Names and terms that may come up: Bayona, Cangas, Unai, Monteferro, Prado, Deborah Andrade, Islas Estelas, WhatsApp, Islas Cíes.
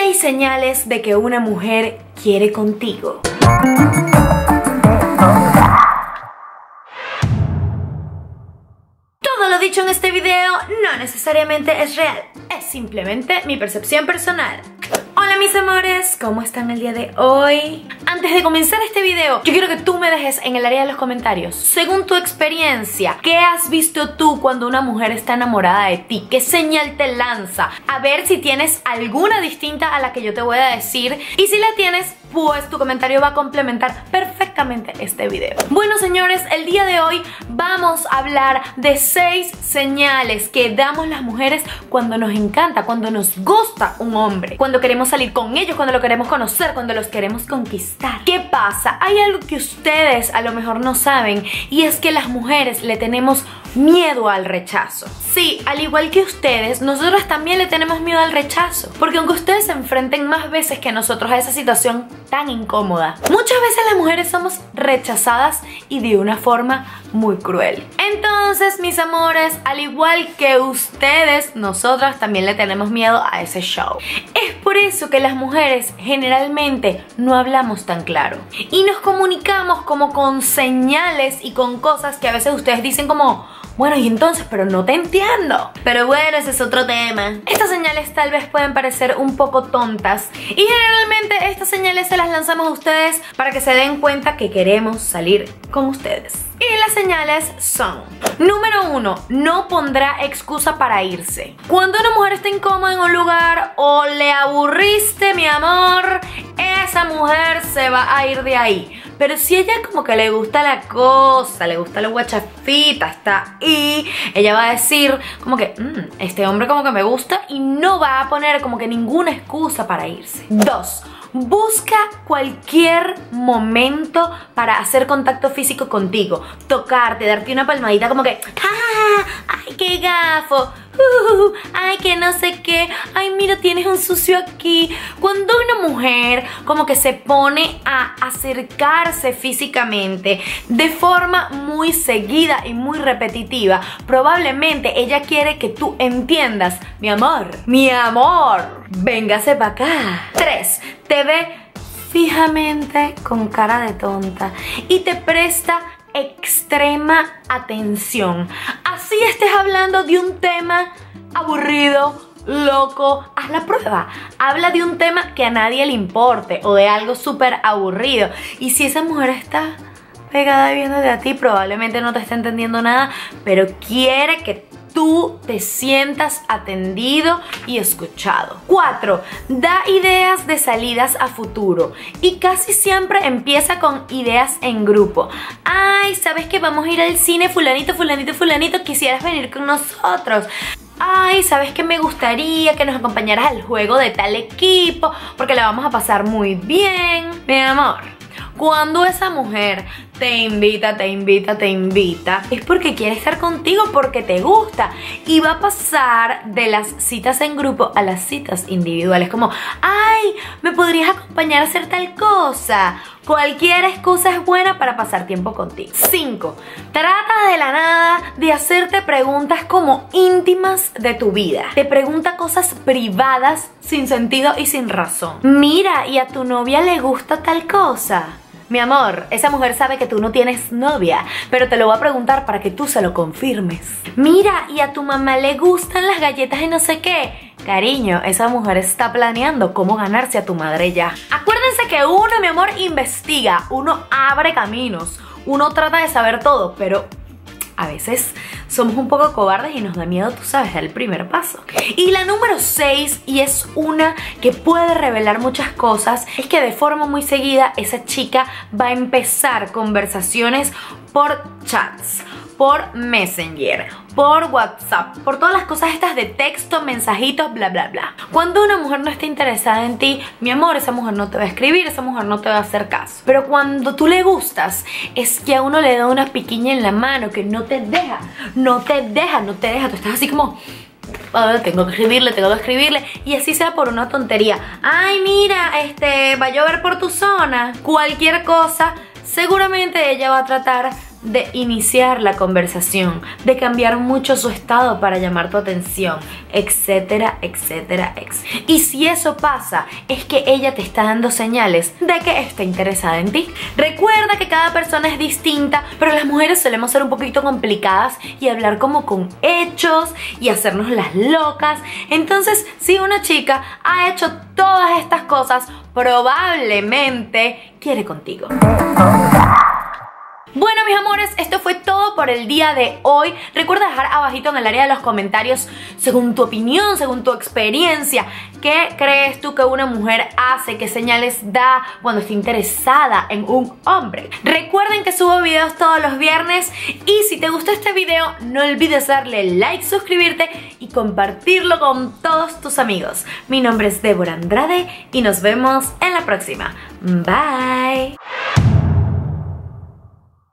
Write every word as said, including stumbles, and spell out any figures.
seis señales de que una mujer quiere contigo. Todo lo dicho en este video no necesariamente es real, es simplemente mi percepción personal. Hola mis amores, ¿cómo están el día de hoy? Antes de comenzar este video, yo quiero que tú me dejes en el área de los comentarios, según tu experiencia, ¿qué has visto tú cuando una mujer está enamorada de ti? ¿Qué señal te lanza? A ver si tienes alguna distinta a la que yo te voy a decir, y si la tienes, pues tu comentario va a complementar perfectamente este video. Bueno señores, el día de hoy vamos a hablar de seis señales que damos las mujeres cuando nos encanta, cuando nos gusta un hombre, cuando queremos salir con ellos, cuando lo queremos conocer, cuando los queremos conquistar. ¿Qué pasa? Hay algo que ustedes a lo mejor no saben, y es que las mujeres le tenemos miedo al rechazo. Sí, al igual que ustedes, nosotros también le tenemos miedo al rechazo, porque aunque ustedes se enfrenten más veces que nosotros a esa situación tan incómoda, muchas veces las mujeres somos rechazadas y de una forma muy cruel. Entonces, mis amores, al igual que ustedes, nosotras también le tenemos miedo a ese show. Es por eso que las mujeres generalmente no hablamos tan claro y nos comunicamos como con señales y con cosas que a veces ustedes dicen como: bueno, y entonces, pero no te entiendo. Pero bueno, ese es otro tema. Estas señales tal vez pueden parecer un poco tontas, y generalmente estas señales se las lanzamos a ustedes para que se den cuenta que queremos salir con ustedes. Y las señales son: número uno, no pondrá excusa para irse. Cuando una mujer está incómoda en un lugar o le aburriste, mi amor, esa mujer se va a ir de ahí. Pero si ella como que le gusta la cosa, le gusta la guachafita, está ahí, ella va a decir como que mmm, este hombre como que me gusta, y no va a poner como que ninguna excusa para irse. Dos, busca cualquier momento para hacer contacto físico contigo, tocarte, darte una palmadita como que ¡ah! ¡Ay, qué gafo! Uh, ay, que no sé qué, ay, mira, tienes un sucio aquí. Cuando una mujer como que se pone a acercarse físicamente de forma muy seguida y muy repetitiva, probablemente ella quiere que tú entiendas: mi amor, mi amor, véngase para acá. Tres, te ve fijamente con cara de tonta y te presta extrema atención. Así estés hablando de un tema aburrido, loco, haz la prueba. Habla de un tema que a nadie le importe o de algo súper aburrido, y si esa mujer está pegada viéndote a ti, probablemente no te está entendiendo nada, pero quiere que tú te sientas atendido y escuchado. Cuatro, da ideas de salidas a futuro, y casi siempre empieza con ideas en grupo. Ay, ¿sabes que vamos a ir al cine? Fulanito, fulanito, fulanito, ¿quisieras venir con nosotros? Ay, ¿sabes qué? Me gustaría que nos acompañaras al juego de tal equipo porque la vamos a pasar muy bien. Mi amor, cuando esa mujer te invita, te invita, te invita, es porque quiere estar contigo, porque te gusta, y va a pasar de las citas en grupo a las citas individuales. Como, ay, ¿me podrías acompañar a hacer tal cosa? Cualquier excusa es buena para pasar tiempo contigo. Cinco, trata de la nada de hacerte preguntas como íntimas de tu vida. Te pregunta cosas privadas sin sentido y sin razón. Mira, ¿y a tu novia le gusta tal cosa? Mi amor, esa mujer sabe que tú no tienes novia, pero te lo va a preguntar para que tú se lo confirmes. Mira, ¿y a tu mamá le gustan las galletas y no sé qué? Cariño, esa mujer está planeando cómo ganarse a tu madre ya. Acuérdense que uno, mi amor, investiga, uno abre caminos, uno trata de saber todo, pero a veces somos un poco cobardes y nos da miedo, tú sabes, dar el primer paso. Y la número seis, y es una que puede revelar muchas cosas, es que de forma muy seguida esa chica va a empezar conversaciones por chats, por Messenger, por WhatsApp, por todas las cosas estas de texto, mensajitos, bla, bla, bla. Cuando una mujer no está interesada en ti, mi amor, esa mujer no te va a escribir, esa mujer no te va a hacer caso. Pero cuando tú le gustas, es que a uno le da una piquiña en la mano que no te deja, no te deja, no te deja. Tú estás así como, oh, tengo que escribirle, tengo que escribirle, y así sea por una tontería. Ay, mira, este, va a llover por tu zona. Cualquier cosa, seguramente ella va a tratar de iniciar la conversación, de cambiar mucho su estado para llamar tu atención, etcétera, etcétera, etcétera. Y si eso pasa, es que ella te está dando señales de que está interesada en ti. Recuerda que cada persona es distinta, pero las mujeres solemos ser un poquito complicadas y hablar como con hechos y hacernos las locas. Entonces, si una chica ha hecho todas estas cosas, probablemente quiere contigo. Bueno, mis amores, esto fue todo por el día de hoy. Recuerda dejar abajito en el área de los comentarios, según tu opinión, según tu experiencia, ¿qué crees tú que una mujer hace? ¿Qué señales da cuando está interesada en un hombre? Recuerden que subo videos todos los viernes y si te gustó este video, no olvides darle like, suscribirte y compartirlo con todos tus amigos. Mi nombre es Deborah Andrade y nos vemos en la próxima. Bye.